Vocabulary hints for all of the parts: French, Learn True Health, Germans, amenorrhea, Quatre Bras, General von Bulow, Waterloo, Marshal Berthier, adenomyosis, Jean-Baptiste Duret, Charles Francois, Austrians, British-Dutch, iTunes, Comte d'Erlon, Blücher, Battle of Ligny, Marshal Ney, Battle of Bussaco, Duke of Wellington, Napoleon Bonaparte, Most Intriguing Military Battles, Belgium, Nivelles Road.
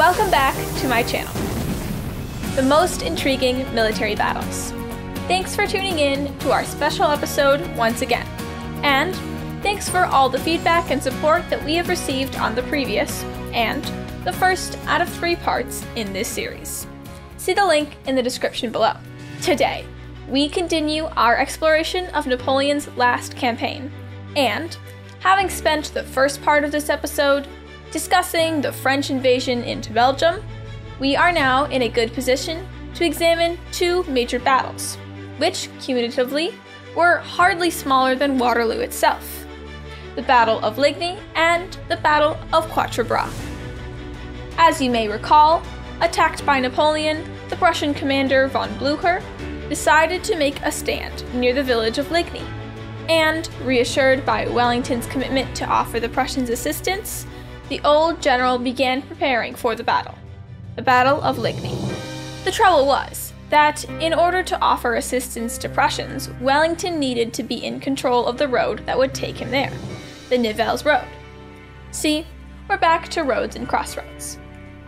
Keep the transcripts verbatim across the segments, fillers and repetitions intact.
Welcome back to my channel, The Most Intriguing Military Battles. Thanks for tuning in to our special episode once again, and thanks for all the feedback and support that we have received on the previous, and the first out of three parts in this series. See the link in the description below. Today, we continue our exploration of Napoleon's last campaign, and having spent the first part of this episode discussing the French invasion into Belgium, we are now in a good position to examine two major battles, which cumulatively were hardly smaller than Waterloo itself, the Battle of Ligny and the Battle of Quatre Bras. As you may recall, attacked by Napoleon, the Prussian commander von Blücher decided to make a stand near the village of Ligny, and, reassured by Wellington's commitment to offer the Prussians assistance, the old general began preparing for the battle, the Battle of Ligny. The trouble was that, in order to offer assistance to Prussians, Wellington needed to be in control of the road that would take him there, the Nivelles Road. See, we're back to roads and crossroads.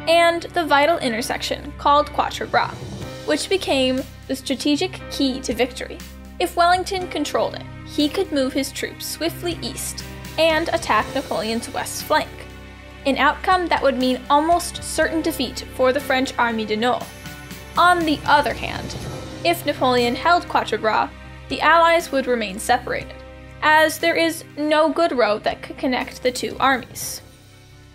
And the vital intersection called Quatre Bras, which became the strategic key to victory. If Wellington controlled it, he could move his troops swiftly east and attack Napoleon's west flank, an outcome that would mean almost certain defeat for the French Army de Noailles. On the other hand, if Napoleon held Quatre Bras, the Allies would remain separated, as there is no good road that could connect the two armies.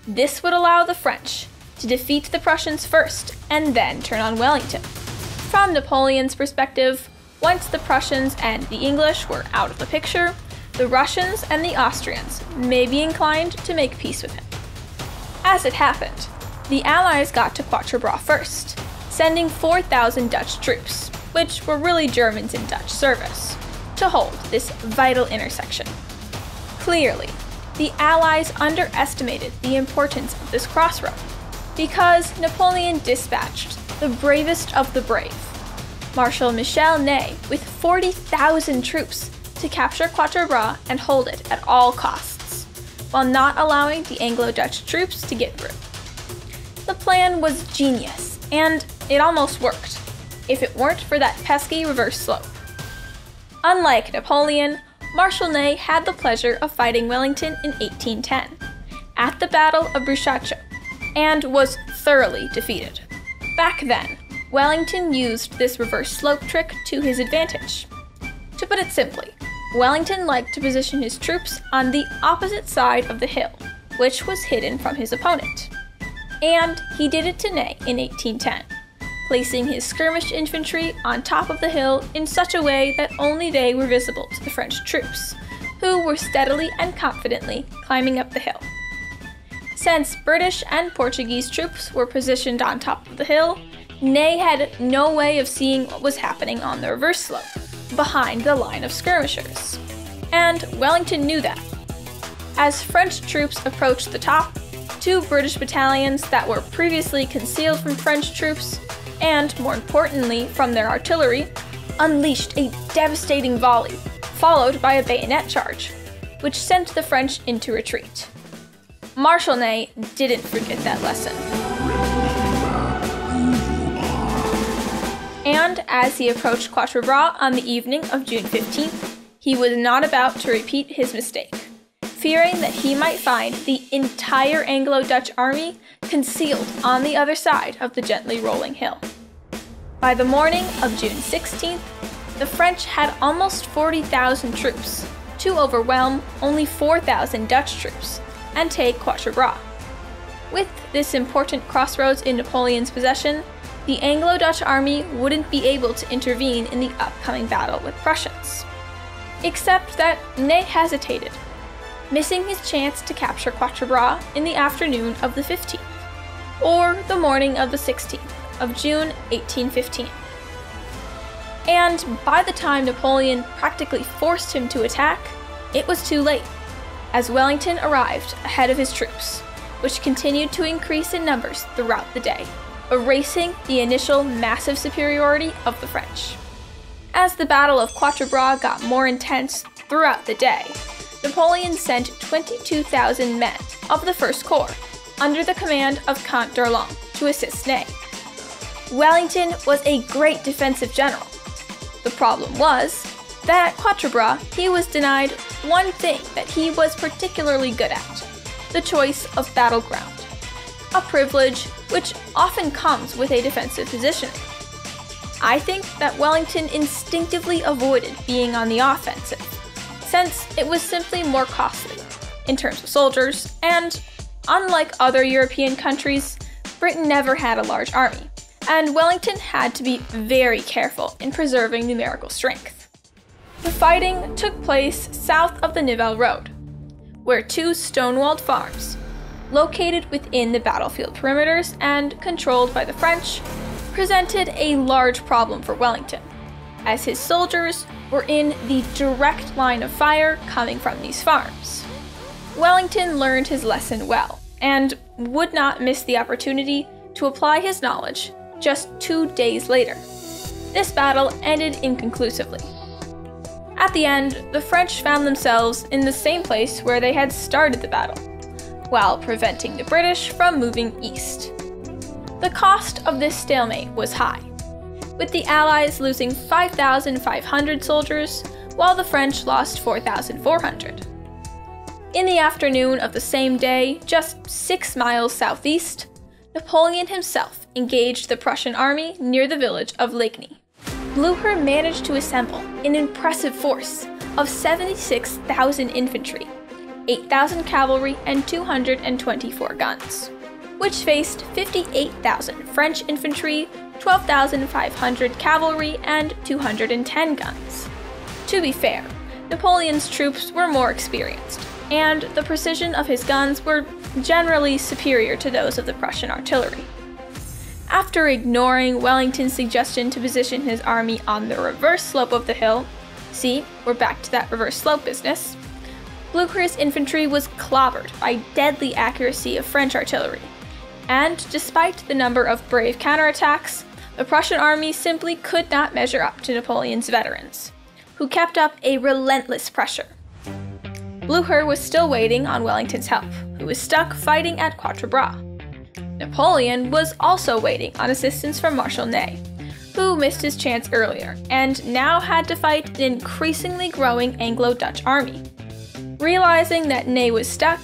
This would allow the French to defeat the Prussians first and then turn on Wellington. From Napoleon's perspective, once the Prussians and the English were out of the picture, the Russians and the Austrians may be inclined to make peace with him. As it happened, the Allies got to Quatre Bras first, sending four thousand Dutch troops, which were really Germans in Dutch service, to hold this vital intersection. Clearly, the Allies underestimated the importance of this crossroad, because Napoleon dispatched the bravest of the brave, Marshal Marshal Ney, with forty thousand troops to capture Quatre Bras and hold it at all costs, while not allowing the Anglo-Dutch troops to get through. The plan was genius, and it almost worked, if it weren't for that pesky reverse slope. Unlike Napoleon, Marshal Ney had the pleasure of fighting Wellington in eighteen ten, at the Battle of Bussaco, and was thoroughly defeated. Back then, Wellington used this reverse slope trick to his advantage. To put it simply, Wellington liked to position his troops on the opposite side of the hill, which was hidden from his opponent. And he did it to Ney in eighteen ten, placing his skirmish infantry on top of the hill in such a way that only they were visible to the French troops, who were steadily and confidently climbing up the hill. Since British and Portuguese troops were positioned on top of the hill, Ney had no way of seeing what was happening on the reverse slope, behind the line of skirmishers. And Wellington knew that. As French troops approached the top, two British battalions that were previously concealed from French troops, and more importantly from their artillery, unleashed a devastating volley, followed by a bayonet charge, which sent the French into retreat. Marshal Ney didn't forget that lesson. And as he approached Quatre Bras on the evening of June fifteenth, he was not about to repeat his mistake, fearing that he might find the entire Anglo-Dutch army concealed on the other side of the gently rolling hill. By the morning of June sixteenth, the French had almost forty thousand troops to overwhelm only four thousand Dutch troops and take Quatre Bras. With this important crossroads in Napoleon's possession, the Anglo-Dutch army wouldn't be able to intervene in the upcoming battle with Prussians. Except that Ney hesitated, missing his chance to capture Quatre Bras in the afternoon of the fifteenth, or the morning of the sixteenth of June eighteen fifteen. And by the time Napoleon practically forced him to attack, it was too late, as Wellington arrived ahead of his troops, which continued to increase in numbers throughout the day, erasing the initial massive superiority of the French. As the Battle of Quatre Bras got more intense throughout the day, Napoleon sent twenty-two thousand men of the First Corps, under the command of Comte d'Erlon, to assist Ney. Wellington was a great defensive general. The problem was that at Quatre Bras he was denied one thing that he was particularly good at, the choice of battleground, a privilege which often comes with a defensive positioning. I think that Wellington instinctively avoided being on the offensive, since it was simply more costly in terms of soldiers, and unlike other European countries, Britain never had a large army, and Wellington had to be very careful in preserving numerical strength. The fighting took place south of the Nivelles Road, where two stone-walled farms, located within the battlefield perimeters and controlled by the French, presented a large problem for Wellington, as his soldiers were in the direct line of fire coming from these farms. Wellington learned his lesson well, and would not miss the opportunity to apply his knowledge just two days later. This battle ended inconclusively. At the end, the French found themselves in the same place where they had started the battle, while preventing the British from moving east. The cost of this stalemate was high, with the Allies losing five thousand five hundred soldiers while the French lost four thousand four hundred. In the afternoon of the same day, just six miles southeast, Napoleon himself engaged the Prussian army near the village of Ligny. Blücher managed to assemble an impressive force of seventy-six thousand infantry, eight thousand cavalry, and two hundred twenty-four guns, which faced fifty-eight thousand French infantry, twelve thousand five hundred cavalry, and two hundred ten guns. To be fair, Napoleon's troops were more experienced, and the precision of his guns were generally superior to those of the Prussian artillery. After ignoring Wellington's suggestion to position his army on the reverse slope of the hill, see, we're back to that reverse slope business, Blücher's infantry was clobbered by deadly accuracy of French artillery. And despite the number of brave counterattacks, the Prussian army simply could not measure up to Napoleon's veterans, who kept up a relentless pressure. Blücher was still waiting on Wellington's help, who was stuck fighting at Quatre Bras. Napoleon was also waiting on assistance from Marshal Ney, who missed his chance earlier and now had to fight an increasingly growing Anglo-Dutch army. Realizing that Ney was stuck,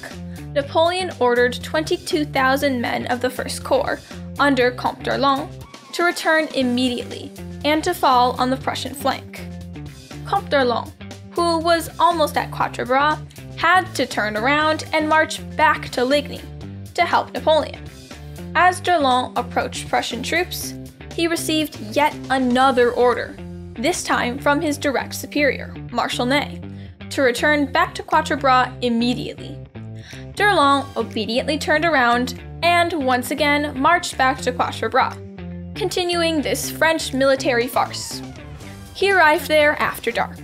Napoleon ordered twenty-two thousand men of the First Corps, under Comte d'Erlon, to return immediately and to fall on the Prussian flank. Comte d'Erlon, who was almost at Quatre Bras, had to turn around and march back to Ligny to help Napoleon. As d'Erlon approached Prussian troops, he received yet another order, this time from his direct superior, Marshal Ney, to return back to Quatre Bras immediately. D'Erlon obediently turned around and once again marched back to Quatre Bras, continuing this French military farce. He arrived there after dark,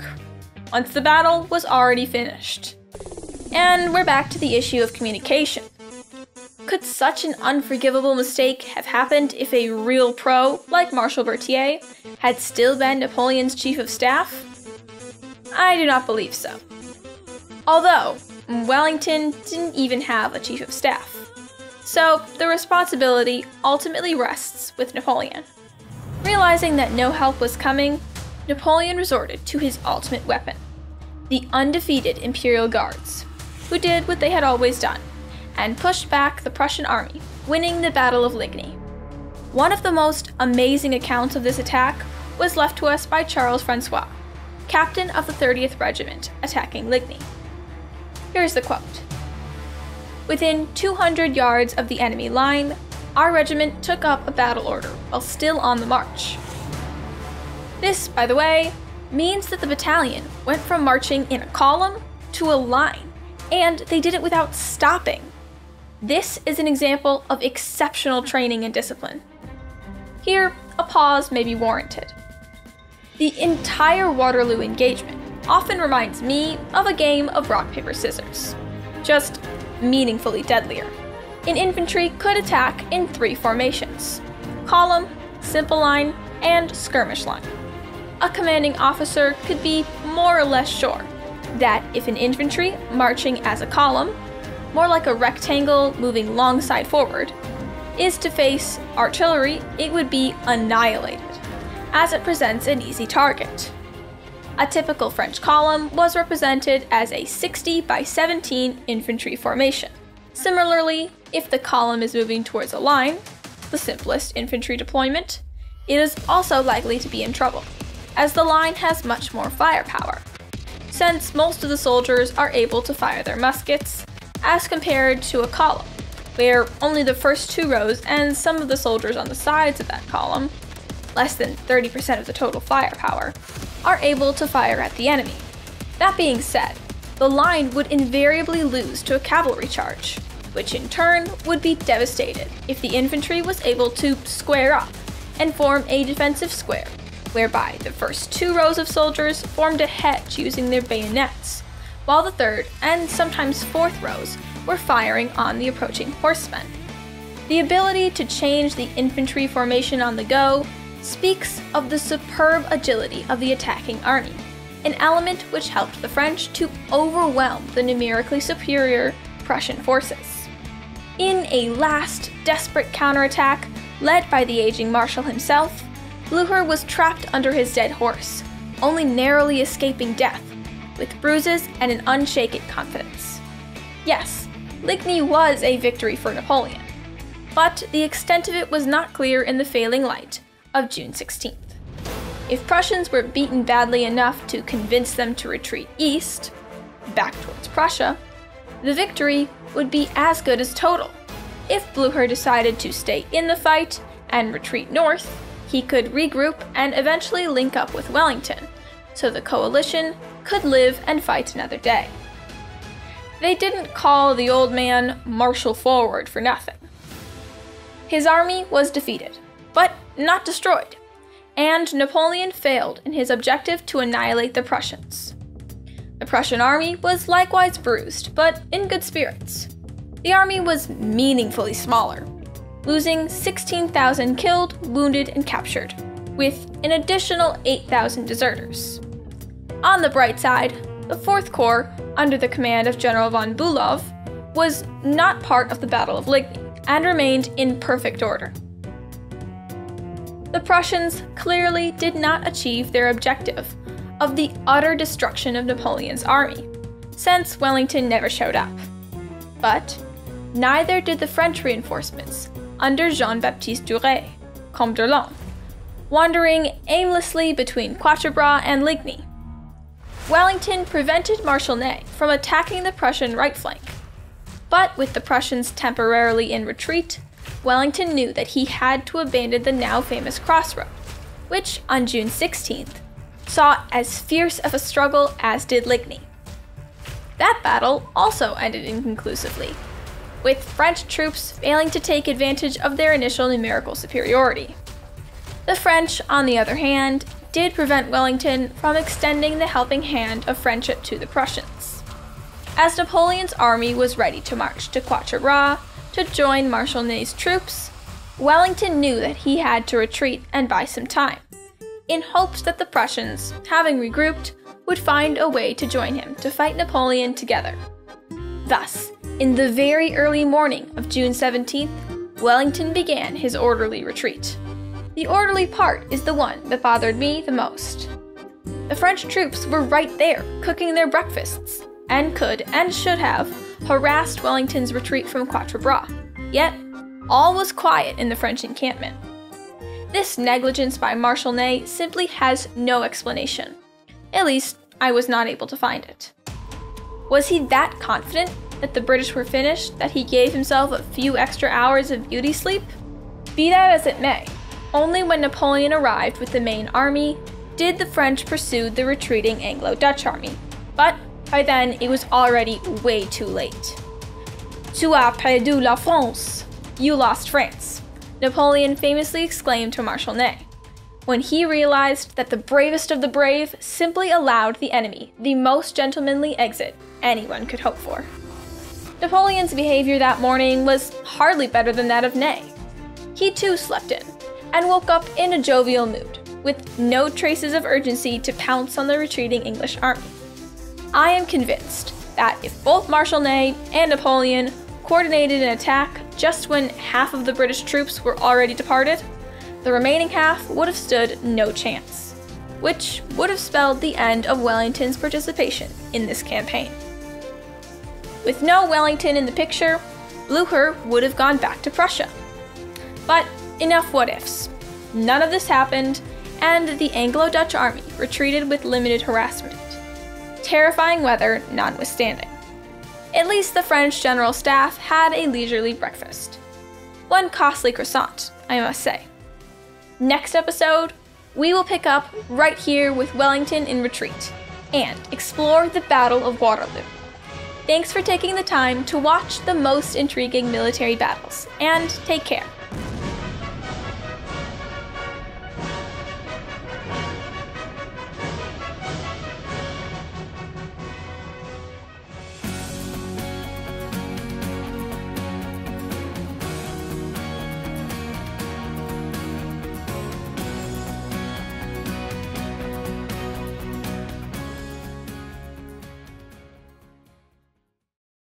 once the battle was already finished. And we're back to the issue of communication. Could such an unforgivable mistake have happened if a real pro, like Marshal Berthier, had still been Napoleon's chief of staff? I do not believe so. Although, Wellington didn't even have a chief of staff, so the responsibility ultimately rests with Napoleon. Realizing that no help was coming, Napoleon resorted to his ultimate weapon, the undefeated Imperial Guards, who did what they had always done, and pushed back the Prussian army, winning the Battle of Ligny. One of the most amazing accounts of this attack was left to us by Charles Francois, captain of the thirtieth Regiment, attacking Ligny. Here's the quote. "Within two hundred yards of the enemy line, our regiment took up a battle order while still on the march." This, by the way, means that the battalion went from marching in a column to a line, and they did it without stopping. This is an example of exceptional training and discipline. Here, a pause may be warranted. The entire Waterloo engagement often reminds me of a game of rock, paper, scissors, just meaningfully deadlier. An infantry could attack in three formations: column, simple line, and skirmish line. A commanding officer could be more or less sure that if an infantry marching as a column, more like a rectangle moving long side forward, is to face artillery, it would be annihilated, as it presents an easy target. A typical French column was represented as a sixty by seventeen infantry formation. Similarly, if the column is moving towards a line, the simplest infantry deployment, it is also likely to be in trouble, as the line has much more firepower, since most of the soldiers are able to fire their muskets, as compared to a column, where only the first two rows and some of the soldiers on the sides of that column, less than thirty percent of the total firepower, are able to fire at the enemy. That being said, the line would invariably lose to a cavalry charge, which in turn would be devastated if the infantry was able to square up and form a defensive square, whereby the first two rows of soldiers formed a hedge using their bayonets, while the third and sometimes fourth rows were firing on the approaching horsemen. The ability to change the infantry formation on the go speaks of the superb agility of the attacking army, an element which helped the French to overwhelm the numerically superior Prussian forces. In a last, desperate counterattack, led by the aging Marshal himself, Blücher was trapped under his dead horse, only narrowly escaping death, with bruises and an unshaken confidence. Yes, Ligny was a victory for Napoleon, but the extent of it was not clear in the failing light of June sixteenth. If Prussians were beaten badly enough to convince them to retreat east, back towards Prussia, the victory would be as good as total. If Blücher decided to stay in the fight and retreat north, he could regroup and eventually link up with Wellington, so the coalition could live and fight another day. They didn't call the old man Marshal Forward for nothing. His army was defeated, but not destroyed, and Napoleon failed in his objective to annihilate the Prussians. The Prussian army was likewise bruised, but in good spirits. The army was meaningfully smaller, losing sixteen thousand killed, wounded, and captured, with an additional eight thousand deserters. On the bright side, the Fourth Corps, under the command of General von Bulow, was not part of the Battle of Ligny and remained in perfect order. The Prussians clearly did not achieve their objective of the utter destruction of Napoleon's army, since Wellington never showed up. But neither did the French reinforcements under Jean-Baptiste Duret, Comte d'Erlon, wandering aimlessly between Quatre Bras and Ligny. Wellington prevented Marshal Ney from attacking the Prussian right flank, but with the Prussians temporarily in retreat, Wellington knew that he had to abandon the now famous crossroad, which on June sixteenth saw as fierce of a struggle as did Ligny. That battle also ended inconclusively, with French troops failing to take advantage of their initial numerical superiority. The French, on the other hand, did prevent Wellington from extending the helping hand of friendship to the Prussians, as Napoleon's army was ready to march to Quatre Bras to join Marshal Ney's troops. Wellington knew that he had to retreat and buy some time, in hopes that the Prussians, having regrouped, would find a way to join him to fight Napoleon together. Thus, in the very early morning of June seventeenth, Wellington began his orderly retreat. The orderly part is the one that bothered me the most. The French troops were right there, cooking their breakfasts, and could and should have harassed Wellington's retreat from Quatre Bras. Yet, all was quiet in the French encampment. This negligence by Marshal Ney simply has no explanation. At least, I was not able to find it. Was he that confident that the British were finished that he gave himself a few extra hours of beauty sleep? Be that as it may, only when Napoleon arrived with the main army did the French pursue the retreating Anglo-Dutch army, but by then it was already way too late. Tu as perdu la France! You lost France, Napoleon famously exclaimed to Marshal Ney, when he realized that the bravest of the brave simply allowed the enemy the most gentlemanly exit anyone could hope for. Napoleon's behavior that morning was hardly better than that of Ney. He too slept in, and woke up in a jovial mood, with no traces of urgency to pounce on the retreating English army. I am convinced that if both Marshal Ney and Napoleon coordinated an attack just when half of the British troops were already departed, the remaining half would have stood no chance, which would have spelled the end of Wellington's participation in this campaign. With no Wellington in the picture, Blücher would have gone back to Prussia. But enough what-ifs. None of this happened, and the Anglo-Dutch army retreated with limited harassment, terrifying weather notwithstanding. At least the French general staff had a leisurely breakfast. One costly croissant, I must say. Next episode, we will pick up right here with Wellington in retreat and explore the Battle of Waterloo. Thanks for taking the time to watch the most intriguing military battles, and take care.